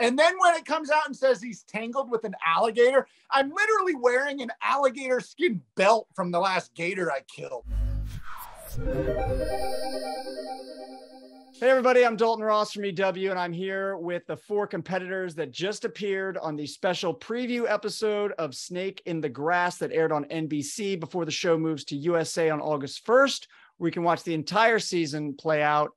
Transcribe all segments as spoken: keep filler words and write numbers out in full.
And then when it comes out and says he's tangled with an alligator, I'm literally wearing an alligator skin belt from the last gator I killed. Hey everybody, I'm Dalton Ross from E W, and I'm here with the four competitors that just appeared on the special preview episode of Snake in the Grass that aired on N B C before the show moves to U S A on August first, where you can watch the entire season play out.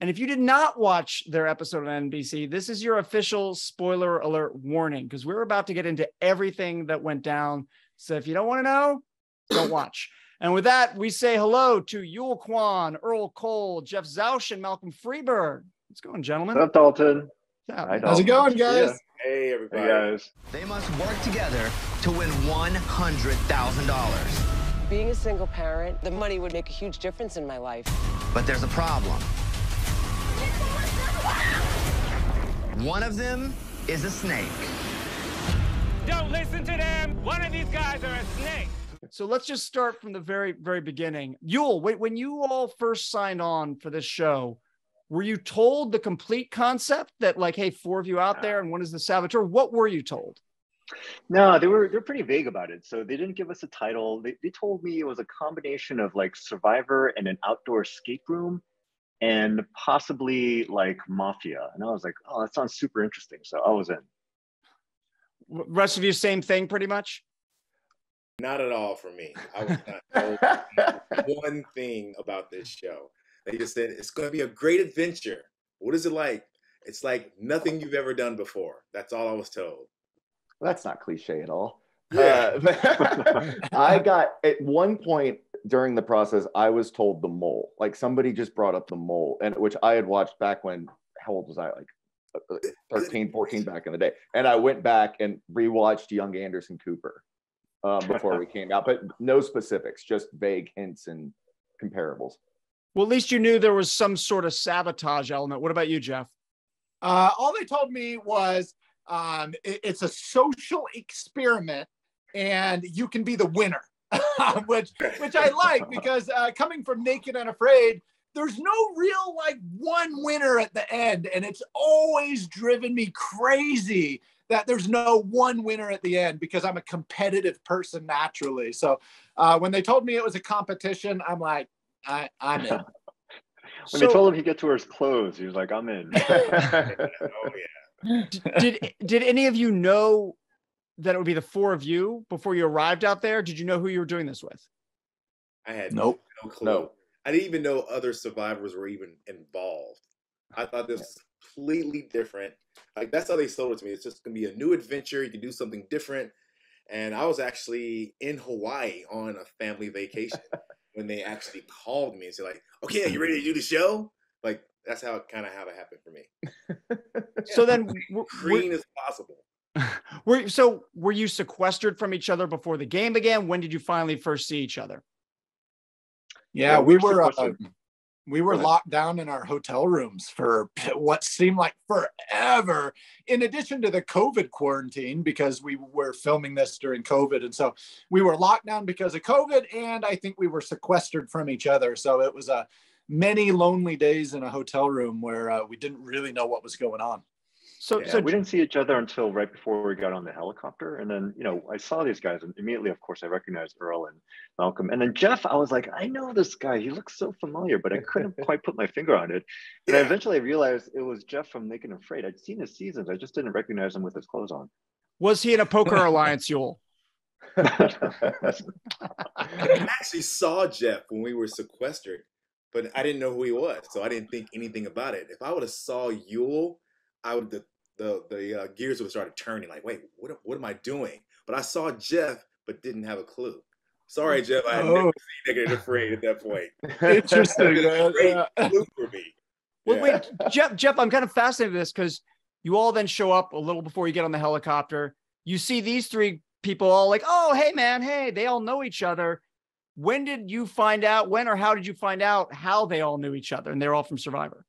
And if you did not watch their episode on N B C, this is your official spoiler alert warning, because we're about to get into everything that went down. So if you don't want to know, don't watch. And with that, we say hello to Yul Kwon, Earl Cole, Jeff Zausch, and Malcolm Freberg. What's going, gentlemen? What's up, Dalton? How's Dalton. It going, guys? Yeah. Hey, everybody. Hey, guys. They must work together to win one hundred thousand dollars. Being a single parent, the money would make a huge difference in my life. But there's a problem. One of them is a snake. Don't listen to them. One of these guys are a snake. So let's just start from the very, very beginning. Yul, wait, when you all first signed on for this show, were you told the complete concept that, like, hey, four of you out there and one is the saboteur? What were you told? No, they were, they're pretty vague about it. So they didn't give us a title. They, they told me it was a combination of like Survivor and an outdoor escape room, and possibly like mafia. And I was like, oh, that sounds super interesting. So I was in. Rest of you, same thing pretty much? Not at all for me. I was not told one thing about this show. They just said, it's going to be a great adventure. What is it like? It's like nothing you've ever done before. That's all I was told. Well, that's not cliche at all. Yeah. Uh, I got, at one point, during the process, I was told The Mole. Like, somebody just brought up The Mole, and which I had watched back when, how old was I? Like thirteen, fourteen back in the day. And I went back and rewatched young Anderson Cooper um, before we came out, but no specifics, just vague hints and comparables. Well, at least you knew there was some sort of sabotage element. What about you, Jeff? Uh, all they told me was um, it, it's a social experiment and you can be the winner. which which I like, because uh, coming from Naked and Afraid, there's no real like one winner at the end, and it's always driven me crazy that there's no one winner at the end, because I'm a competitive person naturally. So uh, when they told me it was a competition, I'm like, I, I'm in. When so, they told him he gets to wear his clothes, he was like, I'm in. Oh yeah. Did did any of you know that it would be the four of you before you arrived out there? Did you know who you were doing this with? I had nope. no clue. No. I didn't even know other survivors were even involved. I thought this was completely different. Like, that's how they sold it to me. It's just gonna be a new adventure. You can do something different. And I was actually in Hawaii on a family vacation when they actually called me and said, like, okay, are you ready to do the show? Like, that's how it kind of how it happened for me. Yeah, so then green as possible. Were, so were you sequestered from each other before the game began? When did you finally first see each other? Yeah, yeah we, we were uh, we were locked down in our hotel rooms for what seemed like forever, in addition to the COVID quarantine, because we were filming this during COVID. And so we were locked down because of COVID, and I think we were sequestered from each other. So it was uh, many lonely days in a hotel room where uh, we didn't really know what was going on. So, yeah, so we didn't see each other until right before we got on the helicopter. And then, you know, I saw these guys and immediately, of course, I recognized Earl and Malcolm. And then Jeff, I was like, I know this guy. He looks so familiar, but I couldn't quite put my finger on it. And yeah. I eventually realized it was Jeff from Naked and Afraid. I'd seen his seasons. I just didn't recognize him with his clothes on. Was he in a poker alliance, Yul? I actually saw Jeff when we were sequestered, but I didn't know who he was. So I didn't think anything about it. If I would have saw Yul, I would... the the uh, gears would start turning, like, wait, what what am I doing? But I saw Jeff, but didn't have a clue. Sorry, Jeff, I had oh. never seen Naked and Afraid at that point. Interesting. Great clue for me. Well, yeah. Wait, Jeff, Jeff, I'm kind of fascinated with this, because you all then show up a little before you get on the helicopter. You see these three people all like, oh, hey, man, hey, they all know each other. When did you find out, when or how did you find out how they all knew each other and they're all from Survivor?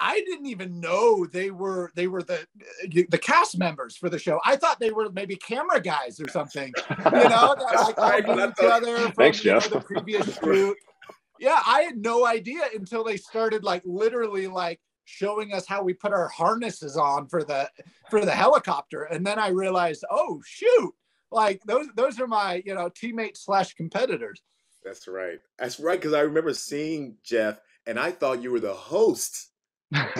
I didn't even know they were they were the the cast members for the show. I thought they were maybe camera guys or something. You know, that like knew each other from you know, the previous shoot. Yeah, I had no idea until they started like literally like showing us how we put our harnesses on for the for the helicopter. And then I realized, oh shoot, like those those are my, you know, teammates slash competitors. That's right. That's right. Because I remember seeing Jeff, and I thought you were the host. That's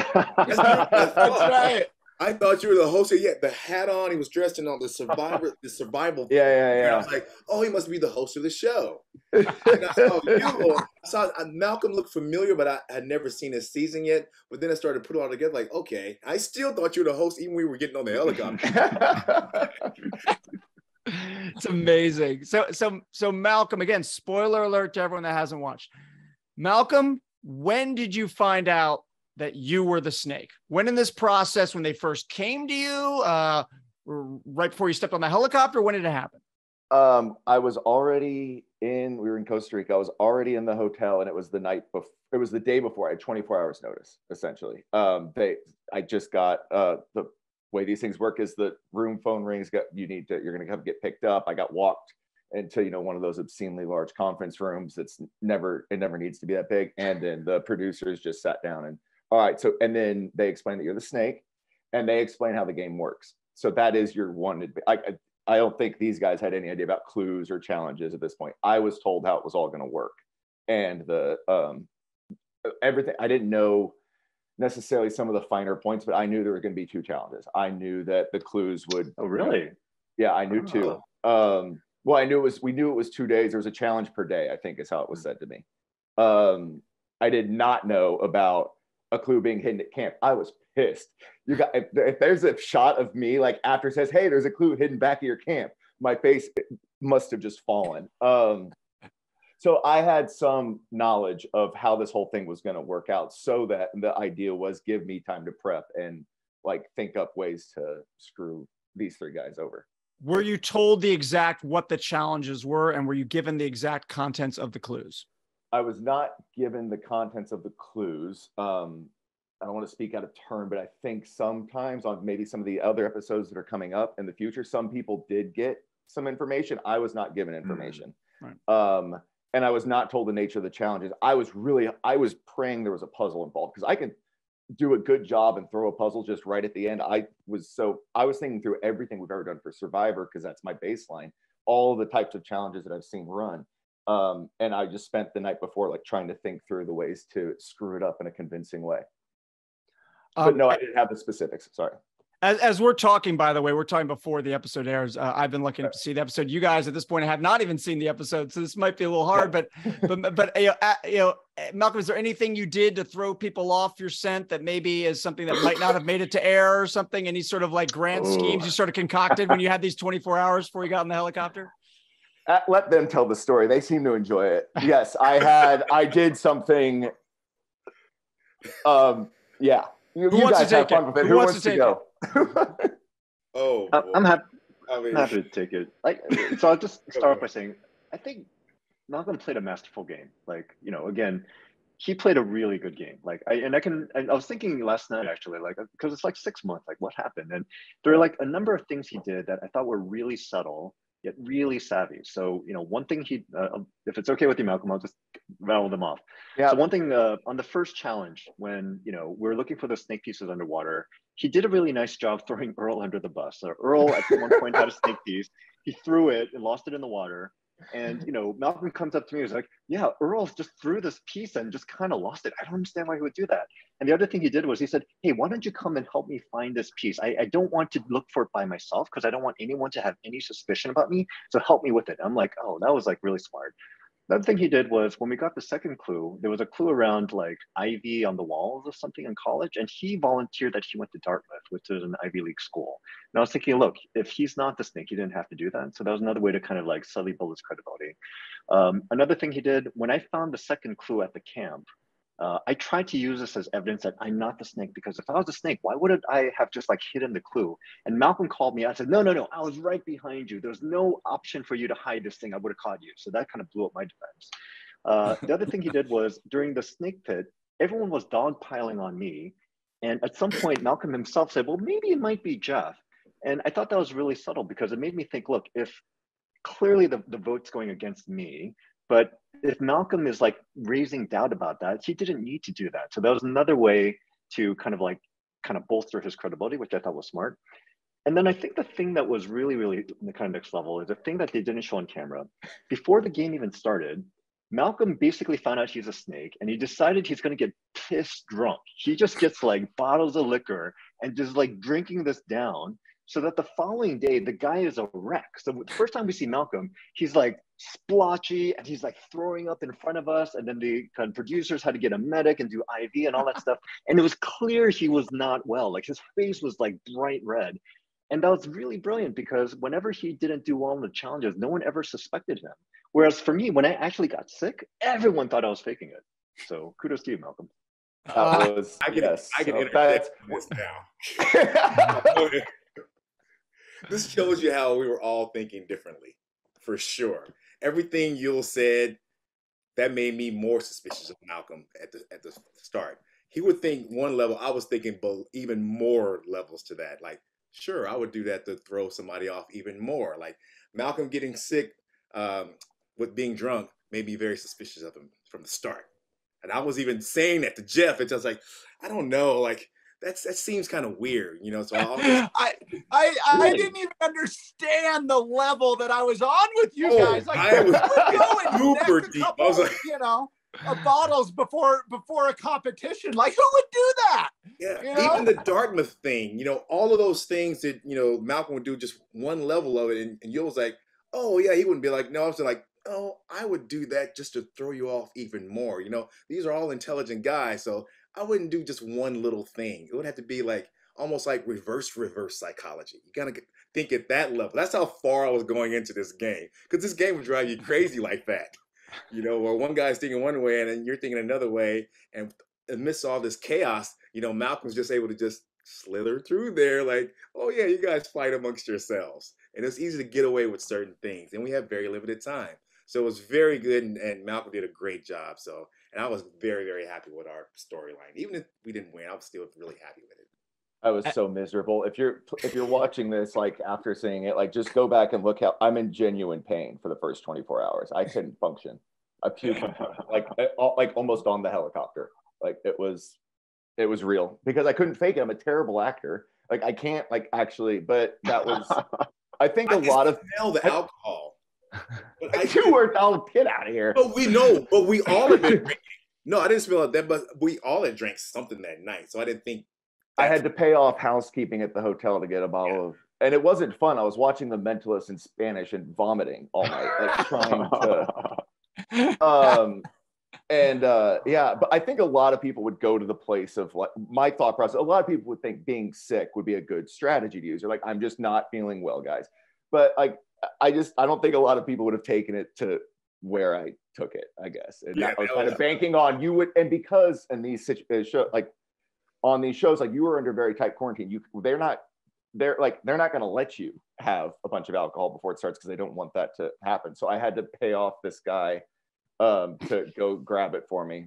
right. I thought you were the host. He had the hat on. He was dressed in all the survivor, the survival. Yeah, yeah, yeah. And I was like, oh, he must be the host of the show. And I saw you. I saw Malcolm looked familiar, but I had never seen his season yet. But then I started to put it all together. Like, okay, I still thought you were the host, even when we were getting on the helicopter. It's amazing. So, so, so Malcolm. Again, spoiler alert to everyone that hasn't watched. Malcolm, when did you find out that you were the snake? When in this process, when they first came to you, uh, right before you stepped on the helicopter, when did it happen? Um, I was already in, we were in Costa Rica. I was already in the hotel, and it was the night before, it was the day before. I had twenty-four hours notice, essentially. Um, they, I just got, uh, the way these things work is the room phone rings, got, you need to, you're gonna come get picked up. I got walked into, you know, one of those obscenely large conference rooms that's never, it never needs to be that big. And then the producers just sat down and, all right, so, and then they explain that you're the snake, and they explain how the game works. So that is your one. I, I don't think these guys had any idea about clues or challenges at this point. I was told how it was all going to work, and the um, everything. I didn't know necessarily some of the finer points, but I knew there were going to be two challenges. I knew that the clues would. Oh, really? Yeah, I knew oh. two. Um, well, I knew it was. We knew it was two days. There was a challenge per day, I think, is how it was said to me. Um, I did not know about a clue being hidden at camp. I was pissed. You got, if, if there's a shot of me, like after it says, hey, there's a clue hidden back at your camp, my face must have just fallen. Um, so I had some knowledge of how this whole thing was going to work out, so that the idea was, give me time to prep and like think up ways to screw these three guys over. Were you told the exact what the challenges were, and were you given the exact contents of the clues? I was not given the contents of the clues. Um, I don't want to speak out of turn, but I think sometimes on maybe some of the other episodes that are coming up in the future, some people did get some information. I was not given information. Mm, right. Um, and I was not told the nature of the challenges. I was really, I was praying there was a puzzle involved, because I can do a good job and throw a puzzle just right at the end. I was so, I was thinking through everything we've ever done for Survivor, because that's my baseline, all the types of challenges that I've seen run. Um, and I just spent the night before, like, trying to think through the ways to screw it up in a convincing way. Um, but no, I didn't have the specifics. Sorry. As, as we're talking, by the way, we're talking before the episode airs. Uh, I've been looking to see the episode. You guys at this point have not even seen the episode, so this might be a little hard. But, but, but you know, uh, you know, Malcolm, is there anything you did to throw people off your scent that maybe is something that might not have made it to air or something? Any sort of like grand Ooh. schemes you sort of concocted when you had these twenty-four hours before you got in the helicopter? Let them tell the story. They seem to enjoy it. Yes, I had, I did something. Um, yeah. You, Who you wants guys to take have fun it? With it. Who, Who wants, wants to, take to go? It? Oh, boy. I'm happy. I mean, I'm happy to take it. Like, so I'll just start off by saying, I think Malcolm played a masterful game. Like, you know, again, he played a really good game. Like, I, and I can, and I was thinking last night, actually, like, because it's like six months, like what happened? And there were like a number of things he did that I thought were really subtle, yet really savvy. So, you know, one thing he, uh, if it's okay with you, Malcolm, I'll just rattle them off. Yeah. So one thing uh, on the first challenge, when, you know, we're looking for the snake pieces underwater, he did a really nice job throwing Earl under the bus. So Earl at one point had a snake piece. He threw it and lost it in the water. And, you know, Malcolm comes up to me and was like, yeah, Earl just threw this piece and just kind of lost it. I don't understand why he would do that. And the other thing he did was he said, hey, why don't you come and help me find this piece? I, I don't want to look for it by myself, because I don't want anyone to have any suspicion about me. So help me with it. I'm like, oh, that was like really smart. The other thing he did was when we got the second clue, there was a clue around like ivy on the walls or something in college. And he volunteered that he went to Dartmouth, which is an Ivy League school. And I was thinking, look, if he's not the snake, he didn't have to do that. So that was another way to kind of like subtly build his credibility. Um, another thing he did, when I found the second clue at the camp, uh, I tried to use this as evidence that I'm not the snake, because if I was the snake, why wouldn't I have just like hidden the clue? And Malcolm called me. I said, no, no, no, I was right behind you. There's no option for you to hide this thing. I would have caught you. So that kind of blew up my defense. Uh, the other thing he did was during the snake pit, everyone was dogpiling on me. And at some point, Malcolm himself said, well, maybe it might be Jeff. And I thought that was really subtle, because it made me think, look, if clearly the, the vote's going against me, but if Malcolm is like raising doubt about that, he didn't need to do that. So that was another way to kind of like kind of bolster his credibility, which I thought was smart. And then I think the thing that was really, really in the kind of next level is the thing that they didn't show on camera. Before the game even started, Malcolm basically found out he's a snake and he decided he's going to get pissed drunk. He just gets like bottles of liquor and just like drinking this down so that the following day, the guy is a wreck. So the first time we see Malcolm, he's like splotchy and he's like throwing up in front of us. And then the kind of producers had to get a medic and do I V and all that stuff. And it was clear he was not well. Like his face was like bright red. And that was really brilliant because whenever he didn't do well in the challenges, no one ever suspected him. Whereas for me, when I actually got sick, everyone thought I was faking it. So kudos to you, Malcolm. That uh, was, I can, yes. I can so interject this now. This shows you how we were all thinking differently, for sure. Everything Yul said, that made me more suspicious of Malcolm at the, at the start. He would think one level, I was thinking even more levels to that. Like, sure, I would do that to throw somebody off even more. Like Malcolm getting sick, um, with being drunk made me very suspicious of him from the start. And I was even saying that to Jeff. It's just like, I don't know, like that's, that seems kind of weird, you know? So I, always, I, I, I didn't even understand the level that I was on with you oh, guys. Like I was going super deep. Couple, I was like, you know, of bottles before, before a competition. Like who would do that? Yeah. You know? Even the Dartmouth thing, you know, all of those things that, you know, Malcolm would do just one level of it. And, and Yul was like, oh yeah, he wouldn't be like, no, I was like, oh, I would do that just to throw you off even more. You know, these are all intelligent guys. So I wouldn't do just one little thing. It would have to be like, almost like reverse, reverse psychology. You gotta think at that level. That's how far I was going into this game. Cause this game would drive you crazy like that. You know, where one guy's thinking one way and then you're thinking another way. And amidst all this chaos, you know, Malcolm's just able to just slither through there like, oh yeah, you guys fight amongst yourselves. And it's easy to get away with certain things. And we have very limited time. So it was very good, and, and Malcolm did a great job. So, and I was very, very happy with our storyline. Even if we didn't win, I was still really happy with it. I was so miserable. If you're if you're watching this, like after seeing it, like just go back and look how I'm in genuine pain for the first twenty-four hours. I couldn't function. I puked like like almost on the helicopter. Like it was, it was real because I couldn't fake it. I'm a terrible actor. Like I can't like actually. But that was, I think a I lot of smell the I, alcohol. But I you were all get out of here. But we know, but we all had been drinking. No, I didn't smell like that, but we all had drank something that night. So I didn't think I had to pay off housekeeping at the hotel to get a bottle yeah. of, and it wasn't fun. I was watching The Mentalist in Spanish and vomiting all night, like trying to. Um, and uh, yeah, but I think a lot of people would go to the place of like my thought process. A lot of people would think being sick would be a good strategy to use. They're like, I'm just not feeling well, guys. But like, I just, I don't think a lot of people would have taken it to where I took it, I guess. And yeah, that was kind of banking on you would, and because in these uh, show, like on these shows, like you were under very tight quarantine. You, they're not, they're like, they're not going to let you have a bunch of alcohol before it starts because they don't want that to happen. So I had to pay off this guy um, to go grab it for me.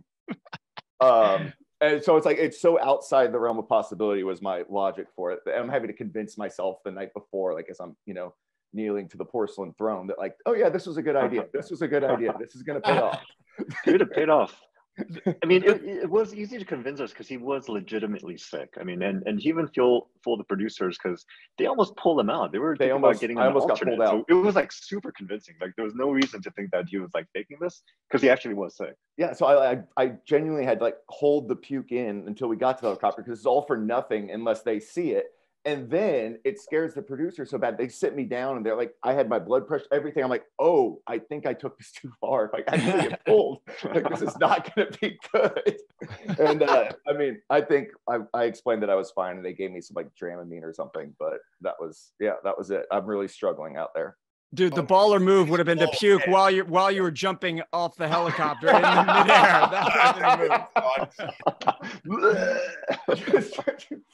Um, and so it's like, it's so outside the realm of possibility was my logic for it. I'm having to convince myself the night before, like as I'm, you know, kneeling to the porcelain throne that like, oh yeah, this was a good idea. This was a good idea. This is going to pay off. It would have paid off. I mean, it, it was easy to convince us because he was legitimately sick. I mean, and, and he even fooled the producers because they almost pulled him out. They were they almost, getting him I almost got pulled out. So it was like super convincing. Like there was no reason to think that he was like faking this because he actually was sick. Yeah, so I, I I genuinely had to like hold the puke in until we got to the helicopter because it's all for nothing unless they see it. And then it scares the producer so bad. They sit me down and they're like, I had my blood pressure, everything. I'm like, oh, I think I took this too far. Like I didn't get pulled. Like this is not going to be good. And uh, I mean, I think I, I explained that I was fine and they gave me some like Dramamine or something, but that was, yeah, that was it. I'm really struggling out there. Dude, the oh, baller move would have been to puke man. while you while you were jumping off the helicopter in the midair. That would have been a move.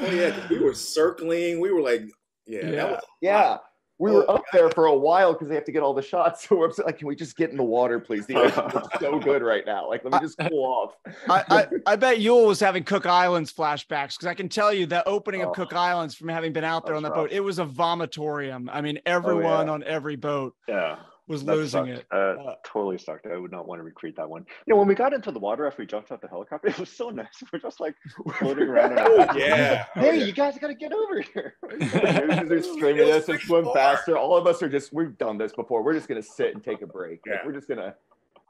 Oh yeah, we were circling. We were like, yeah, yeah. That was yeah. We were oh, up God. there for a while because they have to get all the shots. So we're like, can we just get in the water, please? The ocean looks so good right now. Like, let me just cool off. I, I, I bet Yul was having Cook Islands flashbacks because I can tell you the opening oh. of Cook Islands from having been out there That's on the rough. boat. It was a vomitorium. I mean, everyone oh, yeah. on every boat. Yeah. was that losing sucked. it. Uh, uh, totally sucked. I would not want to recreate that one. You know, when we got into the water after we jumped off the helicopter, it was so nice. We're just like floating around. oh, yeah. Like, hey, oh, yeah. You guys got to get over here. They're screaming at us and swim faster. All of us are just, we've done this before. We're just going to sit and take a break. Yeah. Like, we're just going to,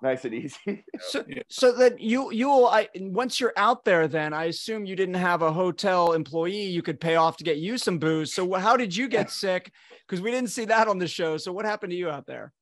nice and easy. So, yeah. so then you, you'll, I, once you're out there, then I assume you didn't have a hotel employee you could pay off to get you some booze. So how did you get sick? Because we didn't see that on the show. So what happened to you out there?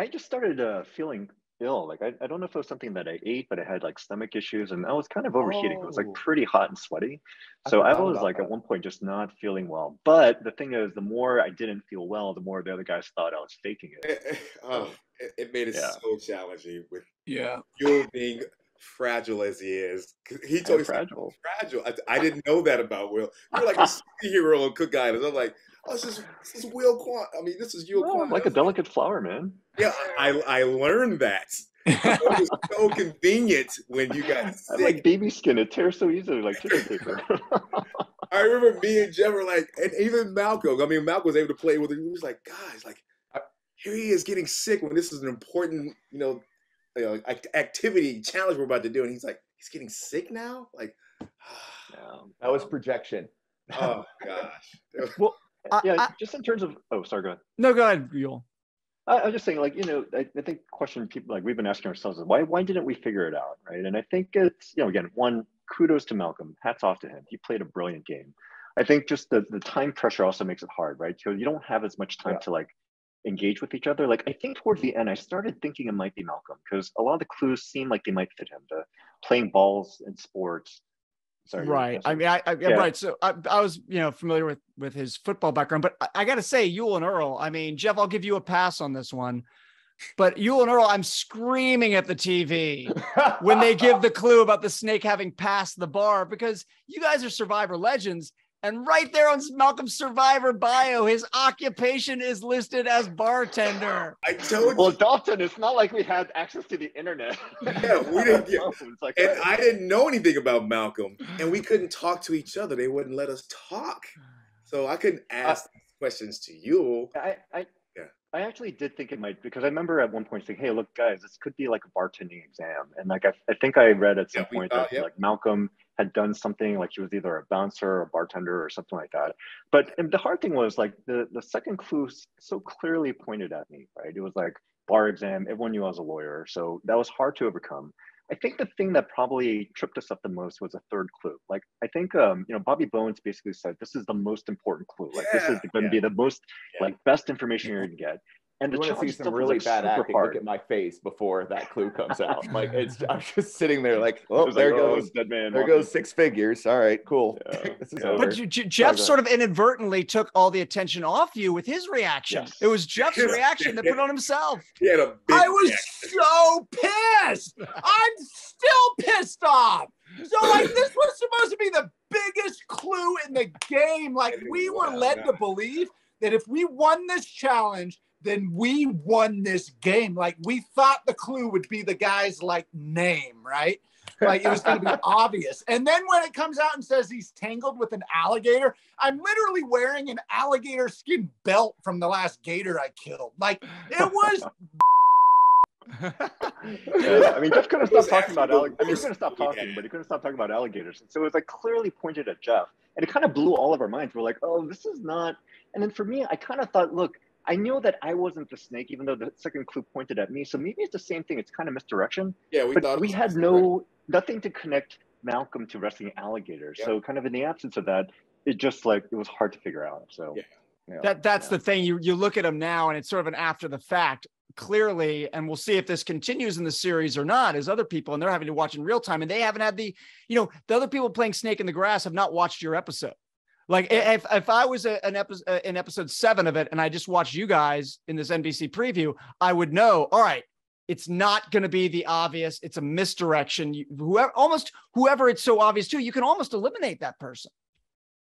I just started uh, feeling ill. Like, I, I don't know if it was something that I ate, but I had like stomach issues and I was kind of overheating. Oh. It was like pretty hot and sweaty. So I, I was like that. At one point just not feeling well. But the thing is, the more I didn't feel well, the more the other guys thought I was faking it. oh, it, it made it yeah. so challenging with yeah. you being fragile as he is. He told me fragile. fragile. I, I didn't know that about Will. You're like a superhero on Cook Islands. I'm like, oh, this is, this is Will Kwon. I mean, this is Yul Kwon. Like a delicate flower, man. Yeah, I, I learned that. It was so convenient when you got sick. I like baby skin. It tears so easily, like tissue paper. I remember me and Jeff were like, and even Malcolm. I mean, Malcolm was able to play with it. He was like, guys, like, here he is getting sick when this is an important, you know, you know activity, challenge we're about to do. And he's like, he's getting sick now? Like, no, that was projection. Oh, gosh. Well, yeah, I, I, just in terms of, oh, sorry, go ahead. No, go ahead, Yul. I, I was just saying, like, you know, I, I think question people, like, we've been asking ourselves, is why why didn't we figure it out, right? And I think it's, you know, again, one, kudos to Malcolm, hats off to him. He played a brilliant game. I think just the, the time pressure also makes it hard, right? So you don't have as much time yeah. to, like, engage with each other. Like, I think towards the end, I started thinking it might be Malcolm, because a lot of the clues seem like they might fit him, the playing balls and sports. Sorry, right. I mean, I, I yeah. right. So I, I was, you know, familiar with, with his football background, but I, I got to say, Yul and Earl, I mean, Jeff, I'll give you a pass on this one, but Yul and Earl, I'm screaming at the T V when they give the clue about the snake having passed the bar, because you guys are Survivor legends. And right there on Malcolm's Survivor bio, his occupation is listed as bartender. I told you. Well, Dalton, it's not like we had access to the internet. Yeah, we didn't get it's like, and hey. I didn't know anything about Malcolm. And we couldn't talk to each other. They wouldn't let us talk. So I couldn't ask uh, questions to Yul. I, I, yeah. I actually did think it might, because I remember at one point saying, hey, look, guys, this could be like a bartending exam. And like I, I think I read at some yeah, point we, uh, that yeah. like Malcolm had done something, like she was either a bouncer or a bartender or something like that. But and the hard thing was like the, the second clue so clearly pointed at me, right? It was like bar exam, everyone knew I was a lawyer. So that was hard to overcome. I think the thing that probably tripped us up the most was a third clue. Like I think, um, you know, Bobby Bones basically said, this is the most important clue. Like yeah, this is gonna yeah. be the most, yeah. like best information you're gonna get. And you the want to see some really like bad acting. Hard. Look at my face before that clue comes out. Like it's, I'm just sitting there, like, oh, there like, goes, oh, dead man there walking. Goes six figures. All right, cool. Yeah. This is yeah. But you, Jeff sort of inadvertently took all the attention off you with his reaction. Yes. It was Jeff's reaction that put on himself. He had a big I was reaction. So pissed. I'm still pissed off. So like this was supposed to be the biggest clue in the game. Like we were led yeah. to believe that if we won this challenge, then we won this game. Like we thought the clue would be the guy's like name, right? Like it was gonna be obvious. And then when it comes out and says he's tangled with an alligator, I'm literally wearing an alligator skin belt from the last gator I killed. Like it was. yeah, I mean, Jeff couldn't stop talking about alligators. I mean, he couldn't stop talking, but he couldn't stop talking about alligators. And so it was like clearly pointed at Jeff. And it kind of blew all of our minds. We're like, oh, this is not. And then for me, I kind of thought, look, I knew that I wasn't the snake, even though the second clue pointed at me. So maybe it's the same thing. It's kind of misdirection. Yeah, we but thought we had no nothing to connect Malcolm to wrestling alligators. Yeah. So kind of in the absence of that, it just like it was hard to figure out. So yeah. you know, that that's yeah. the thing. You you look at him now, and it's sort of an after the fact. Clearly, and we'll see if this continues in the series or not, as other people, and they're having to watch in real time, and they haven't had the, you know, the other people playing Snake in the Grass have not watched your episode. Like if, if I was a, an episode in episode seven of it, and I just watched you guys in this N B C preview, I would know, all right, it's not going to be the obvious. It's a misdirection. You, whoever, almost whoever it's so obvious to, you can almost eliminate that person.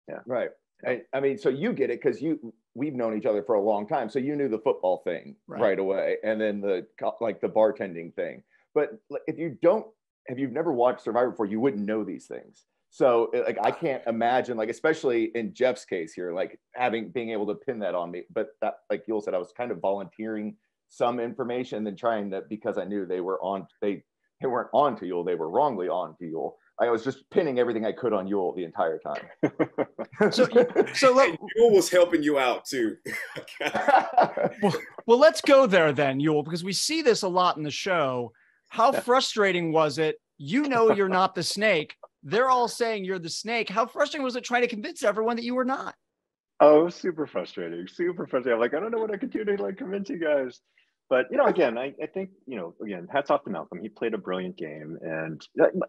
Yeah. Right. I, I mean, so you get it because you, we've known each other for a long time. So you knew the football thing right, right away. And then the, like the bartending thing. But if you don't, if you've never watched Survivor before, you wouldn't know these things. So like, I can't imagine, like, especially in Jeff's case here, like having, being able to pin that on me, but that, like Yul said, I was kind of volunteering some information than trying to, because I knew they were on, they, they weren't on to Yul, they were wrongly on to Yul. I was just pinning everything I could on Yul the entire time. so, so let, Yul was helping you out too. well, well, let's go there then, Yul, because we see this a lot in the show. How frustrating was it? You know you're not the snake. They're all saying you're the snake. How frustrating was it trying to convince everyone that you were not? Oh, it was super frustrating, super frustrating. I'm like, I don't know what I could do to like convince you guys. But, you know, again, I, I think, you know, again, hats off to Malcolm. He played a brilliant game. And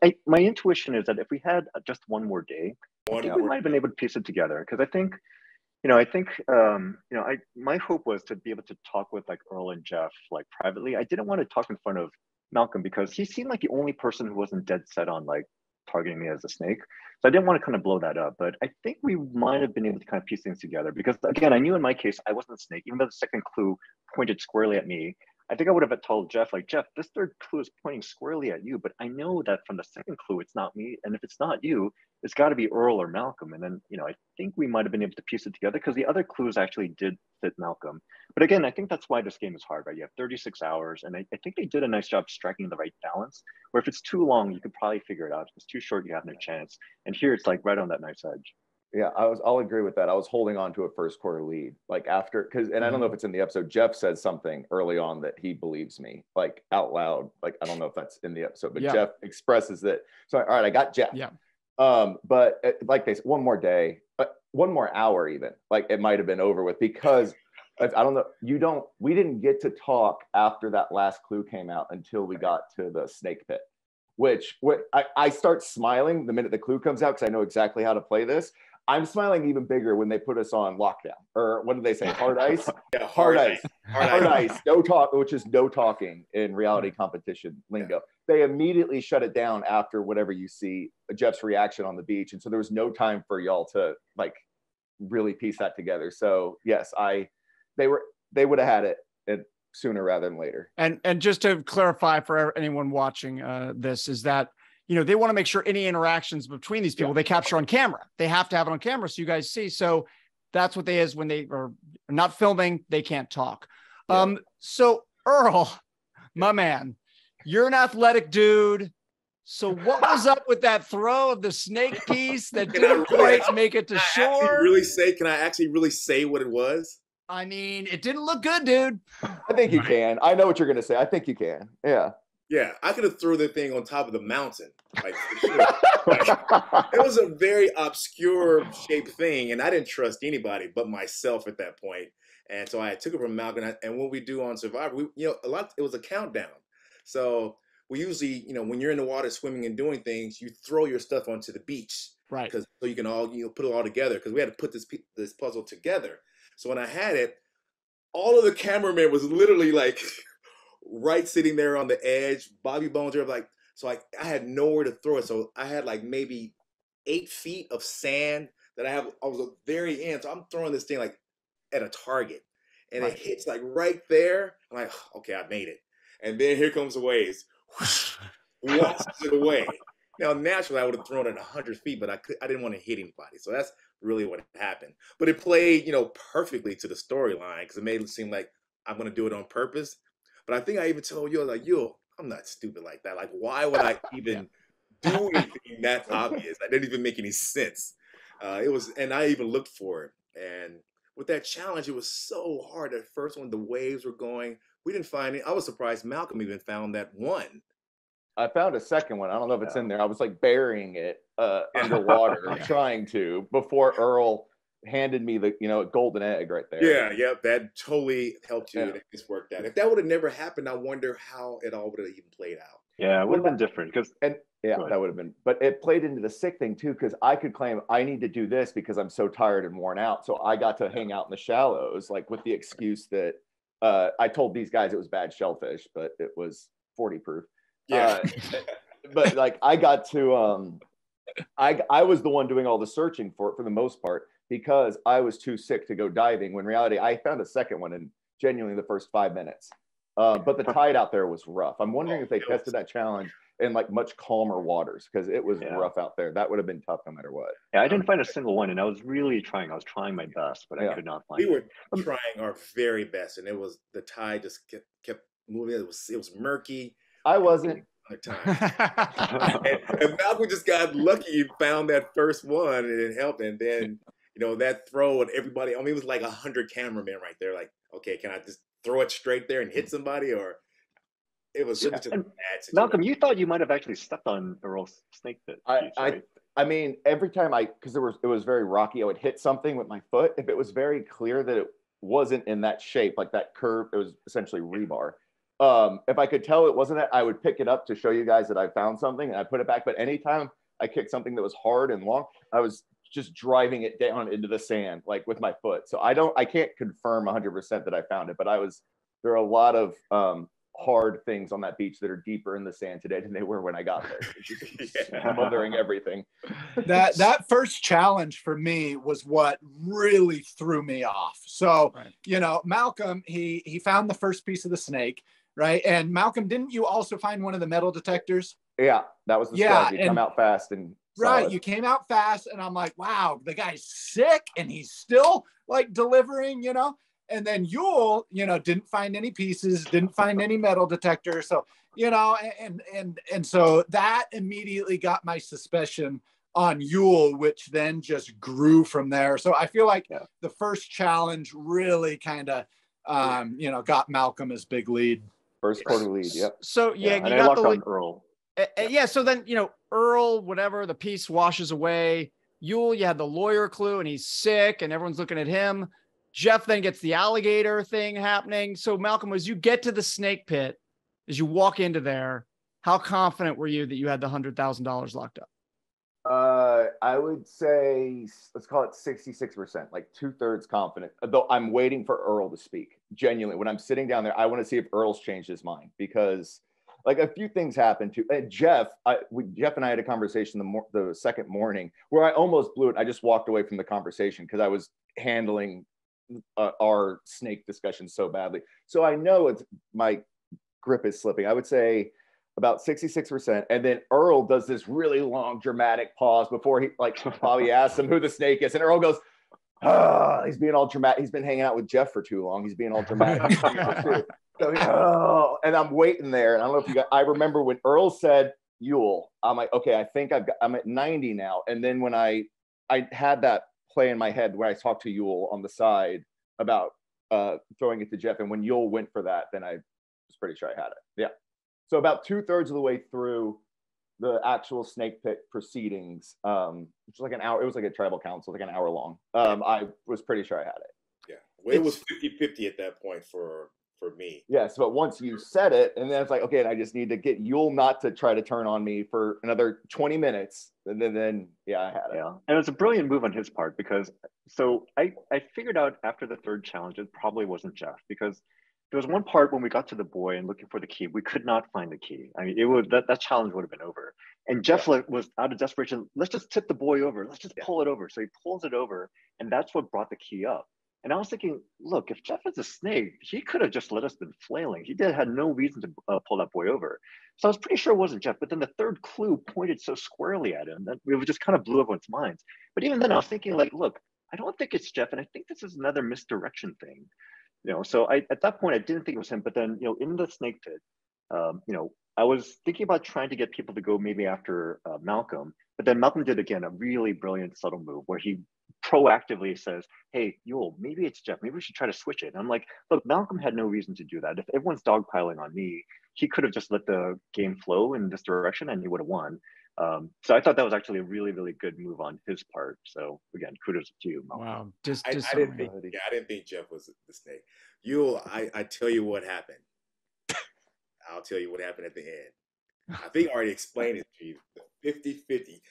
I, my intuition is that if we had just one more day, one I think we might have been able to piece it together. Because I think, you know, I think, um, you know, I my hope was to be able to talk with like Earl and Jeff, like privately. I didn't want to talk in front of Malcolm because he seemed like the only person who wasn't dead set on like targeting me as a snake. So I didn't want to kind of blow that up, but I think we might have been able to kind of piece things together because again, I knew in my case, I wasn't a snake, even though the second clue pointed squarely at me. I think I would have told Jeff like, Jeff, this third clue is pointing squarely at you, but I know that from the second clue, it's not me. And if it's not you, it's gotta be Earl or Malcolm. And then, you know, I think we might've been able to piece it together because the other clues actually did fit Malcolm. But again, I think that's why this game is hard, right? You have thirty-six hours and I, I think they did a nice job striking the right balance where if it's too long, you could probably figure it out. If it's too short, you have no chance. And here it's like right on that knife's edge. Yeah, I was, I'll agree with that. I was holding on to a first quarter lead, like after, because, and I don't know if it's in the episode, Jeff says something early on that he believes me, like out loud. Like, I don't know if that's in the episode, but yeah. Jeff expresses that. So, all right, I got Jeff. Yeah. Um, but like they said, one more day, but one more hour even, like it might've been over with because I don't know, you don't, we didn't get to talk after that last clue came out until we got to the snake pit. Which what, I, I start smiling the minute the clue comes out because I know exactly how to play this. I'm smiling even bigger when they put us on lockdown, or what do they say? Hard ice? Yeah, hard, hard ice. ice. Hard, hard ice. ice. No talk, which is no talking in reality competition lingo. Yeah. They immediately shut it down after whatever you see Jeff's reaction on the beach. And so there was no time for y'all to like really piece that together. So yes, I they were they would have had it. it sooner rather than later. And and just to clarify for anyone watching uh, this is that, you know, they want to make sure any interactions between these people, yeah. they capture on camera. They have to have it on camera so you guys see. So that's what they is when they are not filming, they can't talk. Yeah. Um, so Earl, my man, you're an athletic dude. So what was up with that throw of the snake piece that didn't quite really, make it to shore? Really say, can I actually really say what it was? I mean, it didn't look good, dude. I think you can. I know what you're going to say. I think you can. Yeah. Yeah. I could have threw the thing on top of the mountain. Like, for sure. Like, it was a very obscure shaped thing, and I didn't trust anybody but myself at that point. And so I took it from Malcolm. And, I, and what we do on Survivor, we, you know, a lot, it was a countdown. So we usually, you know, when you're in the water swimming and doing things, you throw your stuff onto the beach. Right. Because so you can all, you know, put it all together because we had to put this this puzzle together. So when I had it, all of the cameramen was literally like right sitting there on the edge. Bobby Bones, like, so I, I had nowhere to throw it. So I had like maybe eight feet of sand that I have. I was at the very end. So I'm throwing this thing like at a target and right. it hits like right there. I'm like, okay, I made it. And then here comes the waves. Washes it away. Now, naturally, I would have thrown it a hundred feet, but I, could, I didn't want to hit anybody. So that's really what happened. But it played, you know, perfectly to the storyline because it made it seem like I'm going to do it on purpose. But I think I even told you, like, yo, I'm not stupid like that. Like, why would I even do anything that obvious? That didn't even make any sense. Uh, it was, and I even looked for it. And with that challenge, it was so hard at first when the waves were going. We didn't find it. I was surprised Malcolm even found that one. I found a second one. I don't know if it's in there. I was like burying it uh, underwater, yeah. trying to, before Earl handed me the, you know, a golden egg right there. Yeah, yeah, that totally helped you. Yeah. It just worked out. If that would have never happened, I wonder how it all would have even played out. Yeah, it would have been different. Because and yeah, that would have been. But it played into the sick thing too, because I could claim I need to do this because I'm so tired and worn out. So I got to hang out in the shallows, like with the excuse that uh, I told these guys it was bad shellfish, but it was forty proof. Yeah, uh, but like I got to, um, I I was the one doing all the searching for it for the most part because I was too sick to go diving. When in reality, I found a second one in genuinely the first five minutes. Uh, but the tide out there was rough. I'm wondering oh, if they tested was... that challenge in like much calmer waters, because it was yeah. rough out there. That would have been tough no matter what. Yeah, I didn't find a single one, and I was really trying. I was trying my best, but yeah. I could not find. We were it. trying our very best, and it was the tide just kept, kept moving. It was it was murky. I wasn't. Time. and, and Malcolm just got lucky. He found that first one and it helped. And then you know that throw and everybody. I mean, it was like a hundred cameramen right there. Like, okay, can I just throw it straight there and hit somebody? Or it was yeah. just a bad situation. Malcolm, you thought you might have actually stepped on the Earl snake pit. I, right? I, I mean, every time I, because there was it was very rocky. I would hit something with my foot if it was very clear that it wasn't in that shape, like that curve. It was essentially rebar. Um, if I could tell it wasn't that, I would pick it up to show you guys that I found something and I put it back. But anytime I kicked something that was hard and long, I was just driving it down into the sand, like with my foot. So I don't, I can't confirm one hundred percent that I found it, but I was, there are a lot of um, hard things on that beach that are deeper in the sand today than they were when I got there. yeah. Smothering everything. That, that first challenge for me was what really threw me off. So, right. you know, Malcolm, he, he found the first piece of the snake. Right. And Malcolm, didn't you also find one of the metal detectors? Yeah, that was the yeah, strategy. And, come out fast and right. solid. You came out fast and I'm like, wow, the guy's sick and he's still like delivering, you know. And then Yul, you know, didn't find any pieces, didn't find any metal detector. So, you know, and and and so that immediately got my suspicion on Yul, which then just grew from there. So I feel like yeah. the first challenge really kind of um, you know, got Malcolm his big lead. First quarter lead, yep. So yeah, yeah you and got the lead. On Earl. Uh, yeah. yeah, so then you know Earl, whatever the piece washes away. Yul, you had the lawyer clue, and he's sick, and everyone's looking at him. Jeff then gets the alligator thing happening. So Malcolm, as you get to the snake pit, as you walk into there, how confident were you that you had the hundred thousand dollars locked up? Uh, I would say let's call it sixty-six percent, like two thirds confident. Though I'm waiting for Earl to speak. Genuinely, when I'm sitting down there, I want to see if Earl's changed his mind, because like a few things happened to and Jeff. I, we, Jeff and I had a conversation the mor the second morning where I almost blew it. I just walked away from the conversation because I was handling uh, our snake discussion so badly. So I know it's my grip is slipping. I would say about sixty-six percent. And then Earl does this really long, dramatic pause before he, like, Bobby asks him who the snake is. And Earl goes, oh, he's being all dramatic. He's been hanging out with Jeff for too long. He's being all dramatic. so he, oh, and I'm waiting there. And I don't know if you got, I remember when Earl said Yul, I'm like, okay, I think I've got, I'm at ninety now. And then when I, I had that play in my head where I talked to Yul on the side about uh, throwing it to Jeff. And when Yul went for that, then I was pretty sure I had it. Yeah. So about two thirds of the way through the actual snake pit proceedings, um, which was like an hour, it was like a tribal council, like an hour long. Um, I was pretty sure I had it. Yeah, well, it was fifty fifty at that point for, for me. Yes, but once you said it, and then it's like, okay, and I just need to get Yul not to try to turn on me for another twenty minutes. And then, then yeah, I had it. Yeah. And it was a brilliant move on his part because, so I, I figured out after the third challenge, it probably wasn't Jeff because there was one part when we got to the buoy and looking for the key, we could not find the key. I mean, it would that, that challenge would have been over. And Jeff yeah. was out of desperation. Let's just tip the buoy over. Let's just yeah. pull it over. So he pulls it over, and that's what brought the key up. And I was thinking, look, if Jeff is a snake, he could have just let us been flailing. He did had no reason to uh, pull that boy over. So I was pretty sure it wasn't Jeff. But then the third clue pointed so squarely at him that it just kind of blew everyone's minds. But even then, I was thinking, like, look, I don't think it's Jeff, and I think this is another misdirection thing. You know, so I, at that point, I didn't think it was him, but then, you know, in the snake pit, um, you know, I was thinking about trying to get people to go maybe after uh, Malcolm, but then Malcolm did, again, a really brilliant subtle move where he proactively says, hey, Yul, maybe it's Jeff. Maybe we should try to switch it. And I'm like, look, Malcolm had no reason to do that. If everyone's dogpiling on me, he could have just let the game flow in this direction and he would have won. Um, so I thought that was actually a really, really good move on his part. So again, kudos to you, Malcolm. Wow. Just, I, just I, didn't think, yeah, I didn't think Jeff was the snake. Yul, I, I tell you what happened. I'll tell you what happened at the end. I think I already explained it to you. fifty fifty.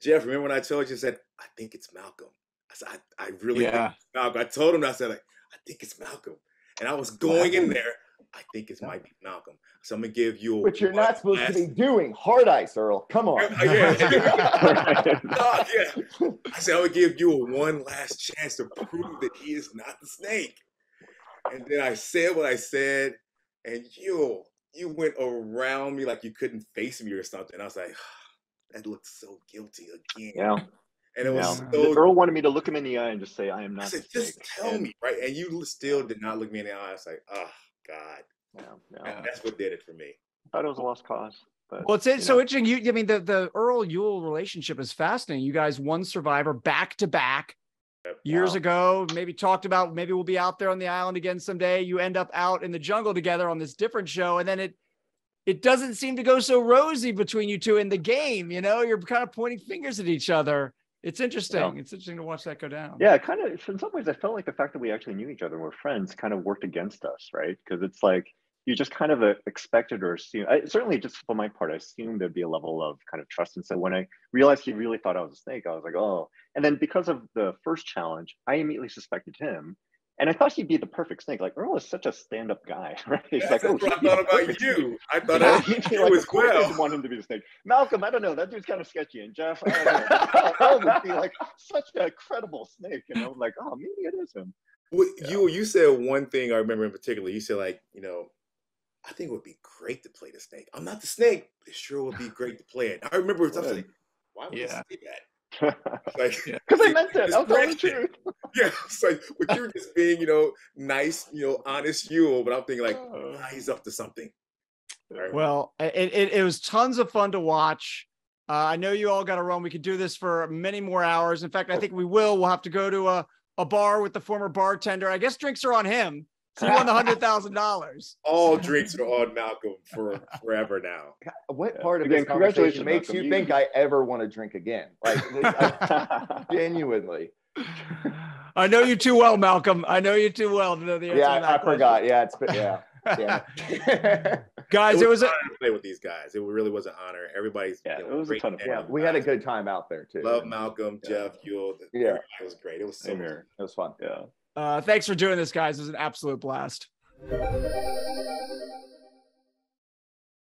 Jeff, remember when I told you, I said, I think it's Malcolm. I said, I, I really yeah. think it's Malcolm. I told him, I said, like, I think it's Malcolm. And I was going in there. I think it's might be Malcolm. So I'm gonna give Yul. But you're not supposed last... to be doing hard ice, Earl. Come on. Yeah, yeah. oh, yeah. I said I would give Yul one last chance to prove that he is not the snake. And then I said what I said, and Yul, you went around me like you couldn't face me or something. I was like, that looked so guilty again. Yeah. And it was yeah. so. Earl wanted me to look him in the eye and just say, I am not. I said, just tell and, me, right? And you still did not look me in the eye. I was like, oh, God. Yeah, yeah. And that's what did it for me. I thought it was a lost cause. But, well, it's you know. so interesting. You, I mean, the, the Earl Yul relationship is fascinating. You guys won Survivor back to back years wow. ago, maybe talked about, maybe we'll be out there on the island again someday. You end up out in the jungle together on this different show. And then it, it doesn't seem to go so rosy between you two in the game. You know, you're kind of pointing fingers at each other. It's interesting. Yeah. It's interesting to watch that go down. Yeah, kind of. In some ways, I felt like the fact that we actually knew each other and were friends kind of worked against us, right? Because it's like, you just kind of expected or assumed, I, certainly just for my part, I assumed there'd be a level of kind of trust. And so when I realized he really thought I was a snake, I was like, oh. And then because of the first challenge, I immediately suspected him. And I thought he'd be the perfect snake. Like, Earl is such a stand-up guy, right? He's That's like, oh, what I thought about you. Snake. I thought yeah, I was you like, as well. I didn't want him to be the snake. Malcolm, I don't know. That dude's kind of sketchy. And Jeff, I don't know. Earl would be like such a credible snake. You know, like, oh, maybe it is him. Well, yeah. you, you said one thing I remember in particular. You said, like, you know, I think it would be great to play the snake. I'm not the snake, but it sure would be great to play it. I remember it was like, why would yeah. you say that? Because like, yeah. I meant it. I'll tell the truth. Yeah, it's like, but you're just being, you know, nice, you know, honest Yul. But I'm thinking like, oh. ah, he's up to something. Right. Well, it, it it was tons of fun to watch. Uh, I know you all got to run. We could do this for many more hours. In fact, I think we will. We'll have to go to a a bar with the former bartender. I guess drinks are on him. So you won the hundred thousand dollars. All drinks are on Malcolm for forever now. What part of again, this conversation makes Malcolm, you think you... I ever want to drink again? Like I, genuinely. I know you too well, Malcolm. I know you too well to know the answer. Yeah, I, I forgot. Yeah, it's been, yeah. yeah. Guys, it was, it was an a... honor to play with these guys. It really was an honor. Everybody's yeah, you know, it was a ton of fun. We had a good time out there too. Love Malcolm, yeah. Jeff, Yul. Yeah, it was great. It was so it was fun. Yeah. Uh, thanks for doing this, guys. It was an absolute blast.